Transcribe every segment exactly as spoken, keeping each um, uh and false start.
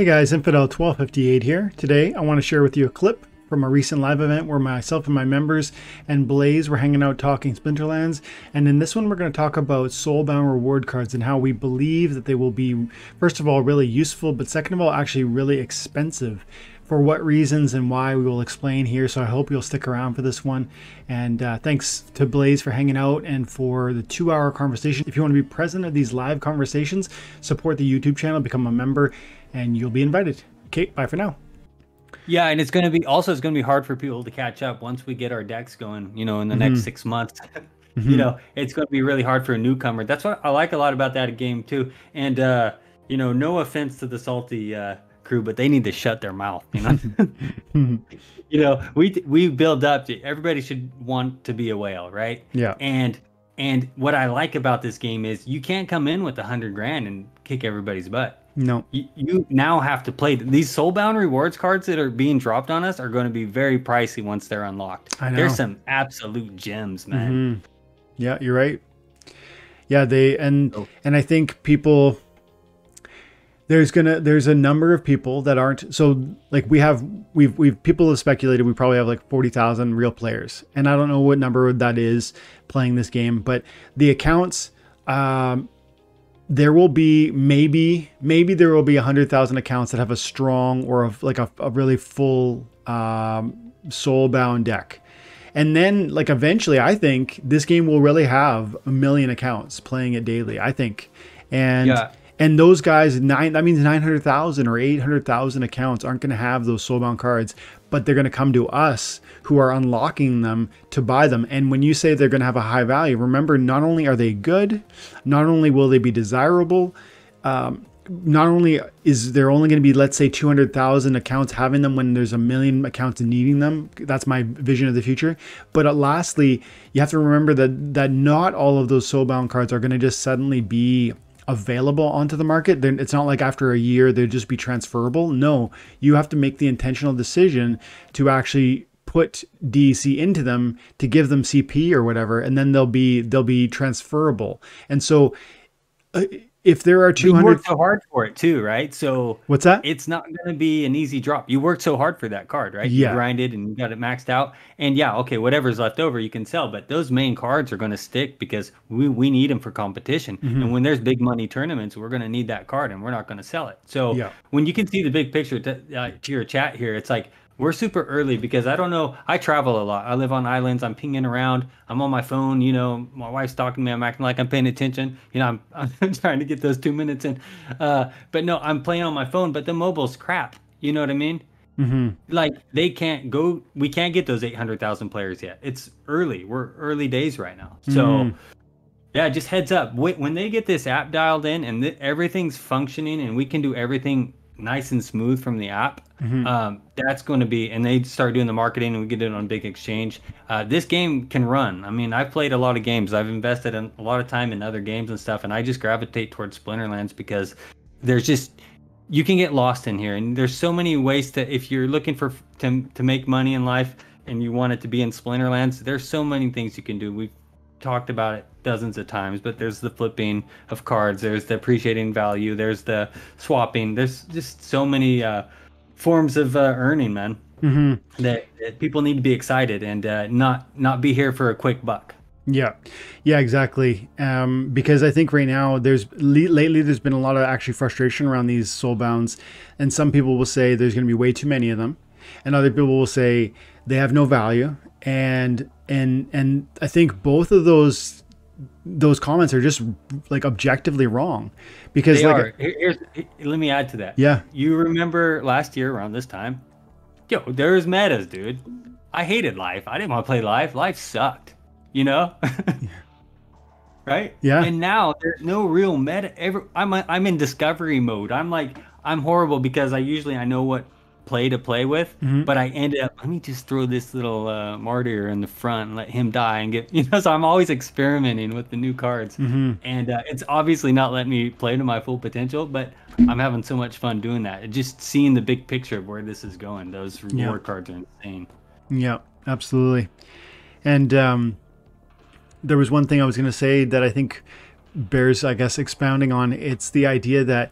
Hey guys, Infidel twelve fifty-eight here. Today I want to share with you a clip from a recent live event where myself and my members and Blaze were hanging out talking Splinterlands. And in this one, we're going to talk about soulbound reward cards and how we believe that they will be, first of all, really useful, but second of all, actually really expensive. For what reasons and why, we will explain here. So I hope you'll stick around for this one. And uh, thanks to Blaze for hanging out and for the two hour conversation. If you want to be present at these live conversations, support the YouTube channel, become a member, and you'll be invited. Okay, bye for now. Yeah, and it's going to be also it's going to be hard for people to catch up once we get our decks going, you know, in the mm-hmm. next six months. mm-hmm. You know, it's going to be really hard for a newcomer. That's what I like a lot about that game, too. And, uh, you know, no offense to the salty uh, crew, but they need to shut their mouth. You know, you know, we we build up to, everybody should want to be a whale. Right. Yeah. And and what I like about this game is you can't come in with a hundred grand and kick everybody's butt. No, you, you now have to play these soulbound rewards cards that are being dropped on us are going to be very pricey once they're unlocked. I know. There's some absolute gems, man. Mm-hmm. Yeah, you're right. Yeah, they and oh. and I think people there's gonna there's a number of people that aren't so like we have we've we've people have speculated we probably have like forty thousand real players, and I don't know what number that is playing this game, but the accounts. Um, There will be maybe, maybe there will be one hundred thousand accounts that have a strong or a, like a, a really full um, soulbound deck. And then like eventually I think this game will really have a million accounts playing it daily, I think. And yeah. and those guys, nine that means nine hundred thousand or eight hundred thousand accounts aren't going to have those soulbound cards, but they're going to come to us who are unlocking them to buy them. And when you say they're going to have a high value, remember, not only are they good, not only will they be desirable, um, not only is there only going to be, let's say, two hundred thousand accounts having them when there's a million accounts needing them. That's my vision of the future. But lastly, you have to remember that, that not all of those soulbound cards are going to just suddenly be available onto the market. Then it's not like after a year they'd just be transferable. No, you have to make the intentional decision to actually put D E C into them to give them C P or whatever, and then they'll be they'll be transferable. And so uh, if there are two hundred, you worked so hard for it too, right? So what's that? It's not going to be an easy drop. You worked so hard for that card, right? Yeah, you grinded and you got it maxed out, and yeah, okay, whatever's left over you can sell, but those main cards are going to stick because we we need them for competition. Mm-hmm. And when there's big money tournaments, we're going to need that card, and we're not going to sell it. So yeah. when you can see the big picture to, uh, to your chat here, it's like. We're super early because I don't know. I travel a lot. I live on islands. I'm pinging around. I'm on my phone. You know, my wife's talking to me. I'm acting like I'm paying attention. You know, I'm, I'm trying to get those two minutes in. Uh, but no, I'm playing on my phone. But the mobile's crap. You know what I mean? Mm-hmm. Like they can't go. We can't get those eight hundred thousand players yet. It's early. We're early days right now. So mm-hmm. yeah, just heads up. When they get this app dialed in and everything's functioning and we can do everything nice and smooth from the app, mm-hmm. um, that's going to be, and they start doing the marketing and we get it on big exchange. Uh, this game can run. I mean, I've played a lot of games. I've invested in a lot of time in other games and stuff, and I just gravitate towards Splinterlands because there's just, you can get lost in here. And there's so many ways to, if you're looking for, to, to make money in life and you want it to be in Splinterlands, there's so many things you can do. We've talked about it dozens of times, but there's the flipping of cards, there's the appreciating value, there's the swapping, there's just so many uh forms of uh, earning, man. Mm-hmm. that, that people need to be excited and uh not not be here for a quick buck. Yeah, yeah, exactly. Um, because I think right now there's lately there's been a lot of actually frustration around these soulbounds, and some people will say there's going to be way too many of them, and other people will say they have no value, and and and I think both of those those comments are just like objectively wrong, because they like are. A, Here's, let me add to that. Yeah, you remember last year around this time, yo, there's metas, dude. I hated life. I didn't want to play life. Life sucked, you know. Yeah. Right. Yeah. And now there's no real meta. Ever. I'm a, I'm in discovery mode. I'm like I'm horrible because I usually I know what play to play with, mm-hmm. but I ended up, let me just throw this little uh, martyr in the front and let him die and get, you know, so I'm always experimenting with the new cards. Mm-hmm. And uh, it's obviously not letting me play to my full potential, but I'm having so much fun doing that. Just seeing the big picture of where this is going. Those reward yeah. cards are insane. Yeah, absolutely. And um, there was one thing I was going to say that I think bears, I guess, expounding on. It's the idea that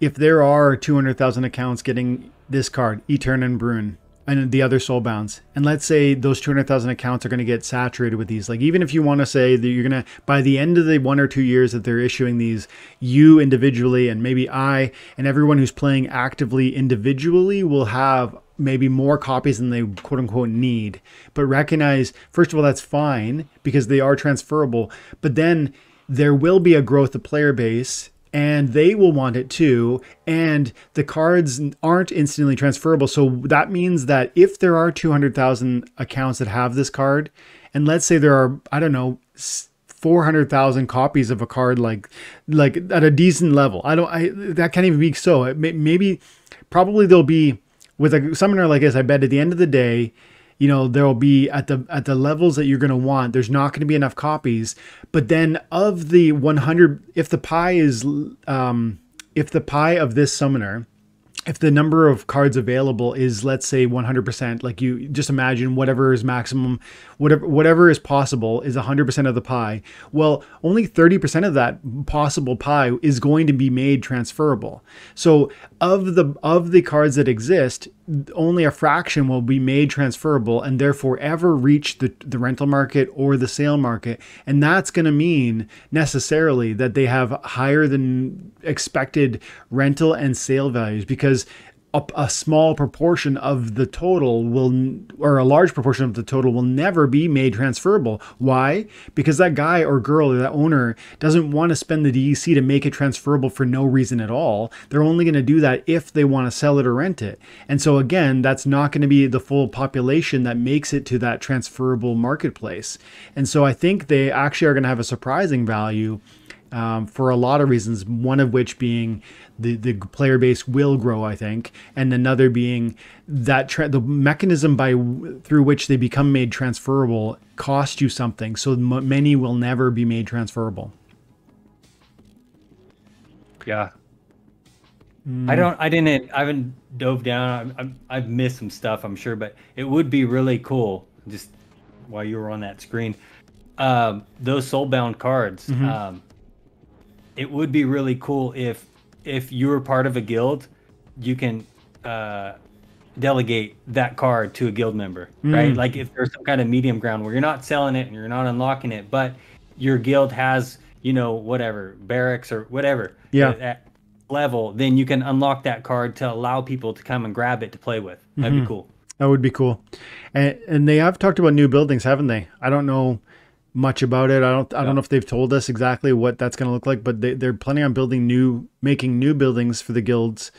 if there are two hundred thousand accounts getting this card, Etern and Brune, and the other Soulbounds, and let's say those two hundred thousand accounts are going to get saturated with these, like even if you want to say that you're going to, by the end of the one or two years that they're issuing these, you individually and maybe I and everyone who's playing actively individually will have maybe more copies than they quote unquote need. But recognize, first of all, that's fine because they are transferable, but then there will be a growth of player base and they will want it too. And the cards aren't instantly transferable. So that means that if there are two hundred thousand accounts that have this card, and let's say there are, I don't know, four hundred thousand copies of a card, like, like at a decent level, I don't, I, that can't even be so. It may, maybe, probably there'll be, with a summoner like this, I bet at the end of the day, you know, there'll be at the at the levels that you're going to want, there's not going to be enough copies. But then of the one hundred, if the pie is, um, if the pie of this summoner, if the number of cards available is, let's say one hundred percent, like you just imagine whatever is maximum, whatever, whatever is possible is one hundred percent of the pie. Well, only thirty percent of that possible pie is going to be made transferable. So of the, of the cards that exist, only a fraction will be made transferable and therefore ever reach the, the rental market or the sale market. And that's going to mean necessarily that they have higher than expected rental and sale values, because a, a small proportion of the total will, or a large proportion of the total will never be made transferable. Why? Because that guy or girl or that owner doesn't want to spend the D E C to make it transferable for no reason at all. They're only going to do that if they want to sell it or rent it. And so again, that's not going to be the full population that makes it to that transferable marketplace. And so I think they actually are going to have a surprising value Um, for a lot of reasons, one of which being the, the player base will grow, I think, and another being that tra the mechanism by w through which they become made transferable costs you something, so m many will never be made transferable. Yeah. Mm. I don't, I didn't, I haven't dove down, I, I, I've missed some stuff, I'm sure, but it would be really cool, just while you were on that screen, um, those Soulbound cards, mm-hmm. um, it would be really cool if if you were part of a guild, you can uh, delegate that card to a guild member, mm. right? Like if there's some kind of medium ground where you're not selling it and you're not unlocking it, but your guild has, you know, whatever, barracks or whatever, yeah. at that level, then you can unlock that card to allow people to come and grab it to play with. That'd mm-hmm. be cool. That would be cool. And, and they have talked about new buildings, haven't they? I don't know much about it. I don't, I don't know if they've told us exactly what that's going to look like, but they, they're planning on building new, making new buildings for the guilds